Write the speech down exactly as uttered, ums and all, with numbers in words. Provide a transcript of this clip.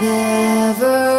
never